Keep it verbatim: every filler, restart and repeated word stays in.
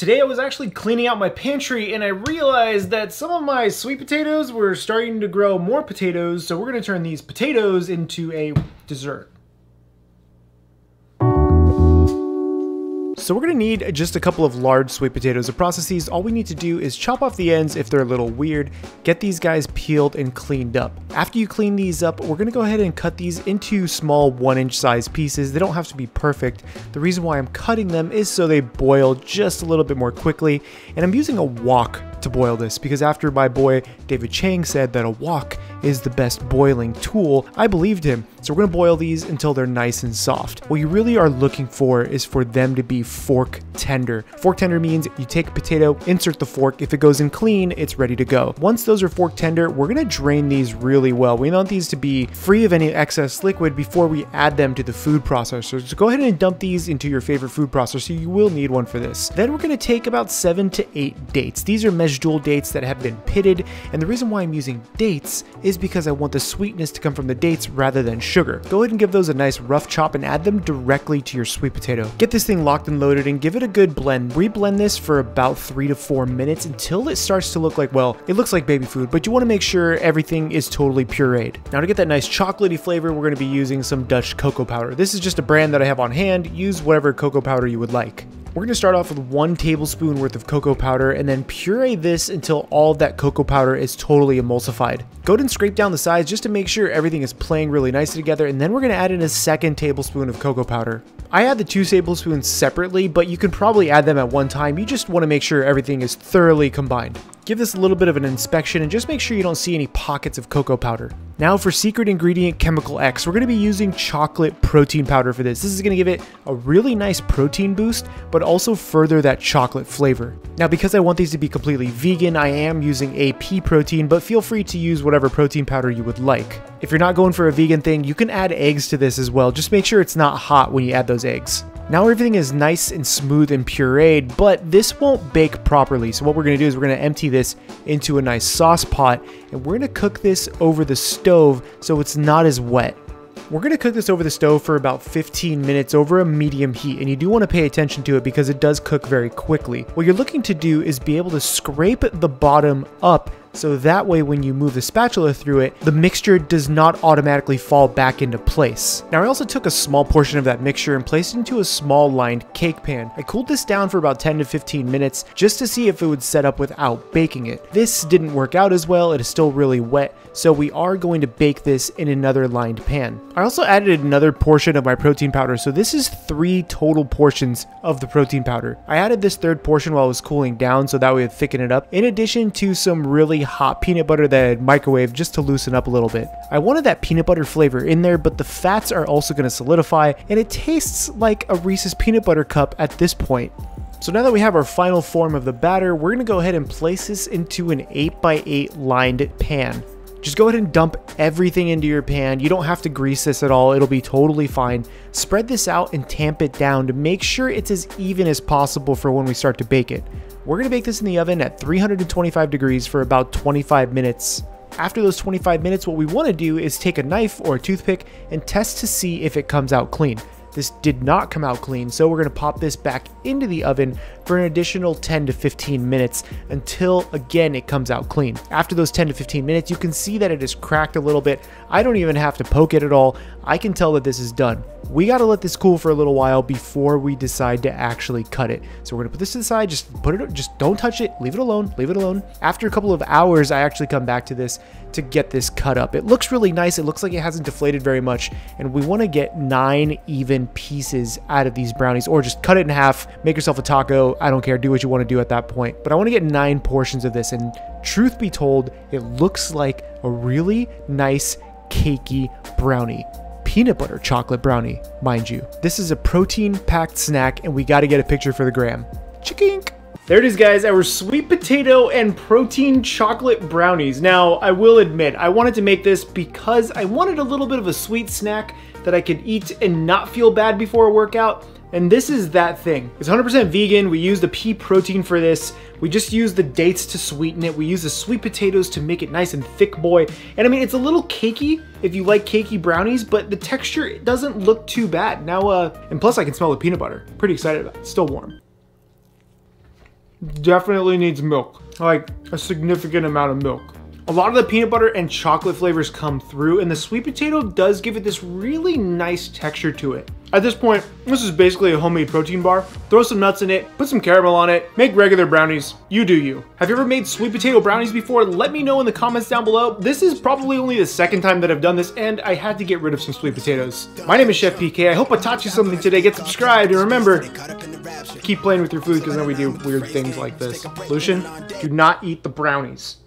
Today I was actually cleaning out my pantry and I realized that some of my sweet potatoes were starting to grow more potatoes, so we're gonna turn these potatoes into a dessert. So we're gonna need just a couple of large sweet potatoes to process these. All we need to do is chop off the ends if they're a little weird, get these guys peeled and cleaned up. After you clean these up, we're gonna go ahead and cut these into small one inch size pieces. They don't have to be perfect. The reason why I'm cutting them is so they boil just a little bit more quickly. And I'm using a wok to boil this because after my boy David Chang said that a wok is the best boiling tool, I believed him. So we're gonna boil these until they're nice and soft. What you really are looking for is for them to be fork tender. Fork tender means you take a potato, insert the fork. If it goes in clean, it's ready to go. Once those are fork tender, we're gonna drain these really well. We want these to be free of any excess liquid before we add them to the food processor. So go ahead and dump these into your favorite food processor. You will need one for this. Then we're gonna take about seven to eight dates. These are medjool dates that have been pitted. And the reason why I'm using dates is because I want the sweetness to come from the dates rather than sugar. Go ahead and give those a nice rough chop and add them directly to your sweet potato. Get this thing locked and loaded and give it a good blend. Reblend this for about three to four minutes until it starts to look like, well, it looks like baby food, but you want to make sure everything is totally pureed. Now to get that nice chocolatey flavor, we're going to be using some Dutch cocoa powder. This is just a brand that I have on hand. Use whatever cocoa powder you would like. We're gonna start off with one tablespoon worth of cocoa powder and then puree this until all of that cocoa powder is totally emulsified. Go ahead and scrape down the sides just to make sure everything is playing really nicely together, and then we're gonna add in a second tablespoon of cocoa powder. I add the two tablespoons separately, but you can probably add them at one time. You just wanna make sure everything is thoroughly combined. Give this a little bit of an inspection and just make sure you don't see any pockets of cocoa powder. Now for secret ingredient chemical X, we're going to be using chocolate protein powder for this. This is going to give it a really nice protein boost, but also further that chocolate flavor. Now because I want these to be completely vegan, I am using A P protein, but feel free to use whatever protein powder you would like. If you're not going for a vegan thing, you can add eggs to this as well. Just make sure it's not hot when you add those eggs. Now everything is nice and smooth and pureed, but this won't bake properly. So what we're gonna do is we're gonna empty this into a nice sauce pot and we're gonna cook this over the stove so it's not as wet. We're gonna cook this over the stove for about fifteen minutes over a medium heat, and you do wanna pay attention to it because it does cook very quickly. What you're looking to do is be able to scrape the bottom up so that way when you move the spatula through it, the mixture does not automatically fall back into place. Now I also took a small portion of that mixture and placed it into a small lined cake pan. I cooled this down for about ten to fifteen minutes just to see if it would set up without baking it. This didn't work out as well, it is still really wet, so we are going to bake this in another lined pan. I also added another portion of my protein powder, so this is three total portions of the protein powder. I added this third portion while it was cooling down so that way it would thicken it up, in addition to some really hot peanut butter that I had microwaved just to loosen up a little bit. I wanted that peanut butter flavor in there, but the fats are also going to solidify, and it tastes like a Reese's peanut butter cup at this point. So now that we have our final form of the batter, we're going to go ahead and place this into an eight by eight lined pan. Just go ahead and dump everything into your pan. You don't have to grease this at all. It'll be totally fine. Spread this out and tamp it down to make sure it's as even as possible for when we start to bake it. We're gonna bake this in the oven at three hundred twenty-five degrees for about twenty-five minutes. After those twenty-five minutes, what we wanna do is take a knife or a toothpick and test to see if it comes out clean. This did not come out clean, so we're gonna pop this back into the oven for an additional ten to fifteen minutes until, again, it comes out clean. After those ten to fifteen minutes, you can see that it is cracked a little bit. I don't even have to poke it at all. I can tell that this is done. We gotta let this cool for a little while before we decide to actually cut it. So we're gonna put this to the side, just put it, just don't touch it, leave it alone, leave it alone. After a couple of hours, I actually come back to this to get this cut up. It looks really nice. It looks like it hasn't deflated very much, and we wanna get nine even pieces out of these brownies, or just cut it in half, make yourself a taco. I don't care, do what you want to do at that point, but I want to get nine portions of this, and truth be told, it looks like a really nice cakey brownie. Peanut butter chocolate brownie, mind you. This is a protein-packed snack, and we got to get a picture for the gram. Chikink! There it is, guys, our sweet potato and protein chocolate brownies. Now, I will admit, I wanted to make this because I wanted a little bit of a sweet snack that I could eat and not feel bad before a workout, and this is that thing. It's one hundred percent vegan. We used the pea protein for this. We just used the dates to sweeten it. We used the sweet potatoes to make it nice and thick, boy. And I mean, it's a little cakey if you like cakey brownies, but the texture, it doesn't look too bad. Now, uh, and plus I can smell the peanut butter. Pretty excited about it. It's still warm. definitely needs milk, like a significant amount of milk. A lot of the peanut butter and chocolate flavors come through, and the sweet potato does give it this really nice texture to it. At this point, this is basically a homemade protein bar. Throw some nuts in it, put some caramel on it, make regular brownies. You do you. Have you ever made sweet potato brownies before? Let me know in the comments down below. This is probably only the second time that I've done this, and I had to get rid of some sweet potatoes. My name is Chef P K. I hope I taught you something today. Get subscribed, and remember, keep playing with your food, because then we do weird things like this. Lucian, do not eat the brownies.